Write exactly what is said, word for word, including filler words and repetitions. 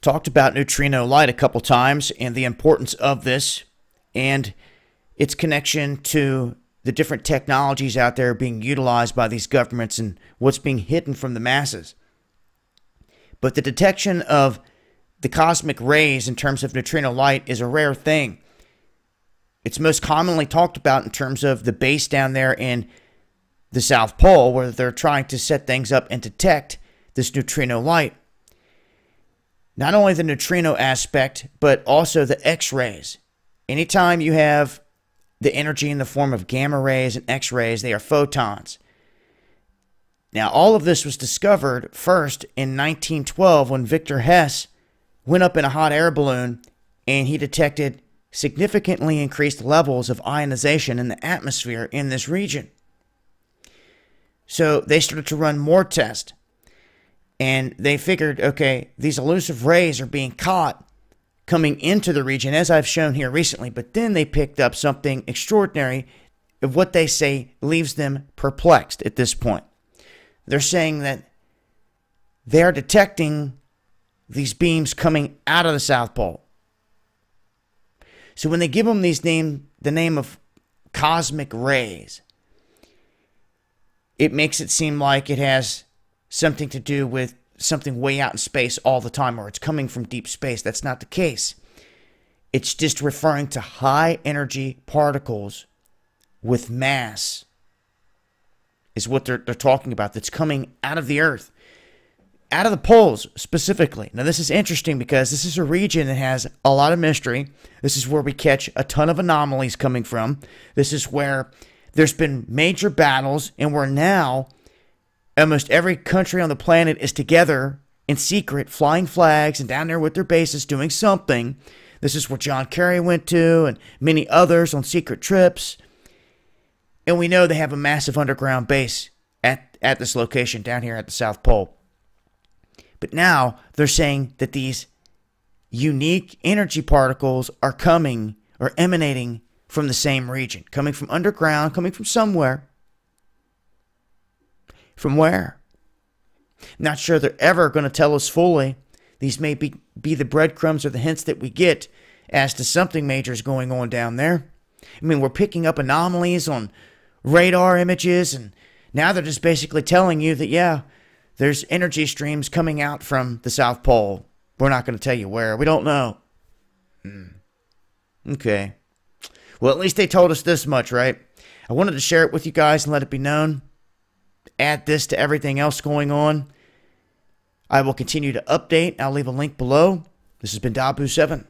talked about neutrino light a couple times and the importance of this and its connection to the different technologies out there being utilized by these governments and what's being hidden from the masses. But the detection of the cosmic rays in terms of neutrino light is a rare thing. It's most commonly talked about in terms of the base down there in the South Pole, where they're trying to set things up and detect this neutrino light. Not only the neutrino aspect, but also the X-rays. Anytime you have the energy in the form of gamma rays and X-rays, they are photons. Now, all of this was discovered first in nineteen twelve when Victor Hess went up in a hot air balloon and he detected significantly increased levels of ionization in the atmosphere in this region. So they started to run more tests. And they figured, okay, these elusive rays are being caught coming into the region, as I've shown here recently. But then they picked up something extraordinary of what they say leaves them perplexed at this point. They're saying that they're detecting these beams coming out of the South Pole. So when they give them these name, the name of cosmic rays, it makes it seem like it has something to do with something way out in space all the time, or it's coming from deep space. That's not the case. It's just referring to high energy particles with mass is what they're, they're talking about, that's coming out of the Earth, out of the poles specifically. Now, this is interesting because this is a region that has a lot of mystery. This is where we catch a ton of anomalies coming from. This is where there's been major battles, and we're now almost every country on the planet is together in secret, flying flags and down there with their bases doing something. This is where John Kerry went to and many others on secret trips. And we know they have a massive underground base at, at this location down here at the South Pole. But now they're saying that these unique energy particles are coming or emanating from the same region, coming from underground, coming from somewhere. From where? Not sure they're ever going to tell us fully. These may be, be the breadcrumbs or the hints that we get as to something major is going on down there. I mean, we're picking up anomalies on radar images, and now they're just basically telling you that, yeah, there's energy streams coming out from the South Pole. We're not going to tell you where. We don't know. Mm. Okay. Well, at least they told us this much, right? I wanted to share it with you guys and let it be known. Add this to everything else going on. I will continue to update. I'll leave a link below. This has been Dahboo seven.